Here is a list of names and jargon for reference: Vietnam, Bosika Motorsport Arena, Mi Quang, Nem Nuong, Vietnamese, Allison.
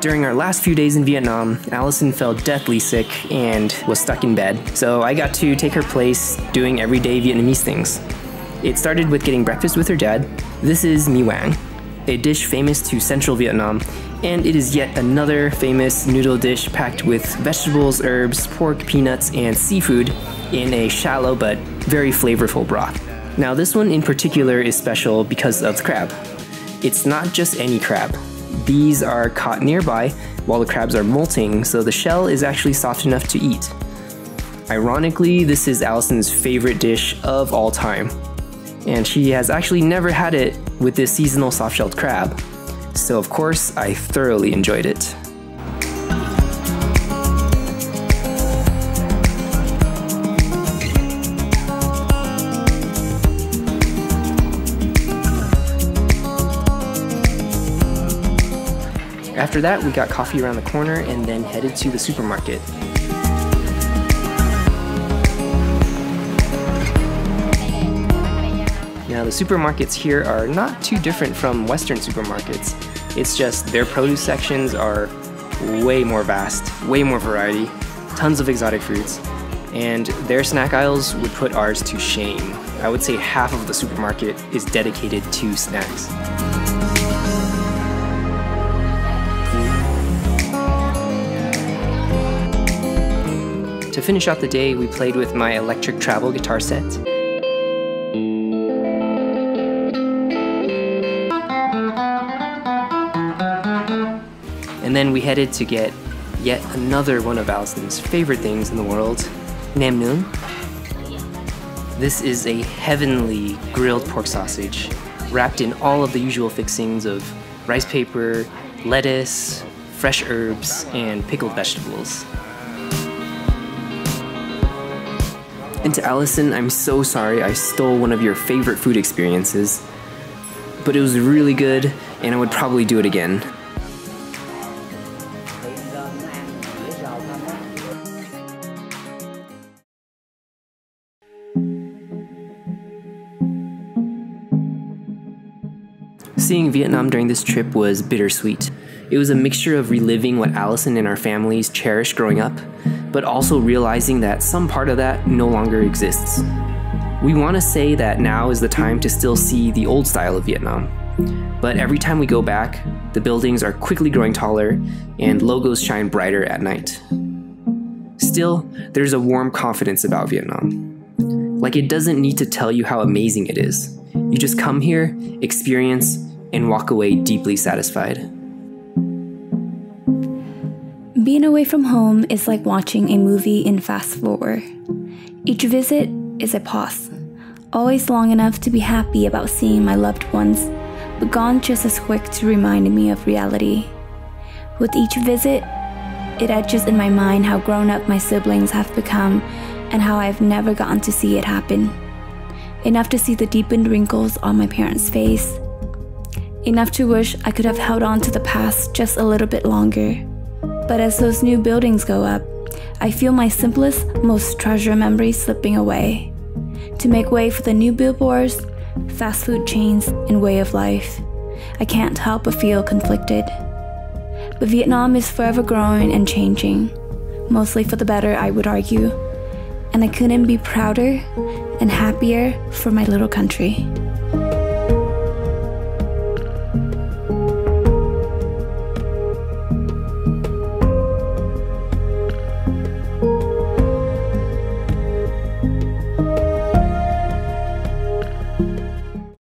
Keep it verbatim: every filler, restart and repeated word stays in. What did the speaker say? During our last few days in Vietnam, Allison fell deathly sick and was stuck in bed, so I got to take her place doing everyday Vietnamese things. It started with getting breakfast with her dad. This is Mi Quang, a dish famous to central Vietnam, and it is yet another famous noodle dish packed with vegetables, herbs, pork, peanuts, and seafood in a shallow but very flavorful broth. Now this one in particular is special because of the crab. It's not just any crab. These are caught nearby while the crabs are molting, so the shell is actually soft enough to eat. Ironically, this is Allison's favorite dish of all time, and she has actually never had it with this seasonal soft-shelled crab. So of course, I thoroughly enjoyed it. After that, we got coffee around the corner and then headed to the supermarket. Now the supermarkets here are not too different from Western supermarkets. It's just their produce sections are way more vast, way more variety, tons of exotic fruits, and their snack aisles would put ours to shame. I would say half of the supermarket is dedicated to snacks. To finish out the day, we played with my electric travel guitar set. And then we headed to get yet another one of Allison's favorite things in the world, Nem Nuong. This is a heavenly grilled pork sausage, wrapped in all of the usual fixings of rice paper, lettuce, fresh herbs, and pickled vegetables. And to Allison, I'm so sorry I stole one of your favorite food experiences, but it was really good, and I would probably do it again. Seeing Vietnam during this trip was bittersweet. It was a mixture of reliving what Allison and our families cherished growing up, but also realizing that some part of that no longer exists. We want to say that now is the time to still see the old style of Vietnam, but every time we go back, the buildings are quickly growing taller and logos shine brighter at night. Still, there's a warm confidence about Vietnam. Like, it doesn't need to tell you how amazing it is. You just come here, experience, and walk away deeply satisfied. Being away from home is like watching a movie in fast forward. Each visit is a pause, always long enough to be happy about seeing my loved ones, but gone just as quick to remind me of reality. With each visit, it etches in my mind how grown up my siblings have become and how I've never gotten to see it happen. Enough to see the deepened wrinkles on my parents' face. Enough to wish I could have held on to the past just a little bit longer. But as those new buildings go up, I feel my simplest, most treasured memories slipping away to make way for the new billboards, fast food chains, and way of life. I can't help but feel conflicted. But Vietnam is forever growing and changing, mostly for the better, I would argue, and I couldn't be prouder and happier for my little country.